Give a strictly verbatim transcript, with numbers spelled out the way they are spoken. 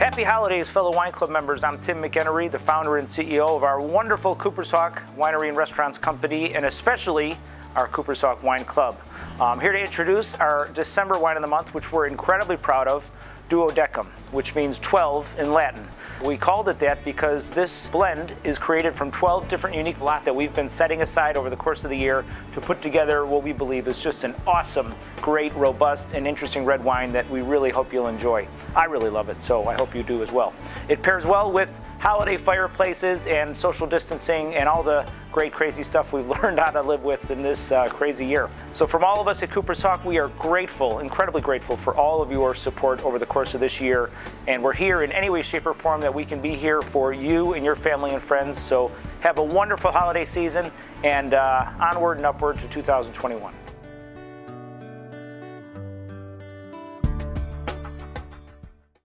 Happy holidays, fellow wine club members. I'm Tim McEnery, the founder and C E O of our wonderful Cooper's Hawk Winery and Restaurants company, and especially our Cooper's Hawk Wine Club. I'm here to introduce our December wine of the month, which we're incredibly proud of, Duodecim, which means twelve in Latin. We called it that because this blend is created from twelve different unique lots that we've been setting aside over the course of the year to put together what we believe is just an awesome, great, robust, and interesting red wine that we really hope you'll enjoy. I really love it, so I hope you do as well. It pairs well with holiday fireplaces and social distancing and all the great crazy stuff we've learned how to live with in this uh, crazy year. So from all of us at Cooper's Hawk, we are grateful, incredibly grateful for all of your support over the course of this year. And we're here in any way, shape, or form that we can be here for you and your family and friends. So have a wonderful holiday season, and uh, onward and upward to two thousand twenty-one.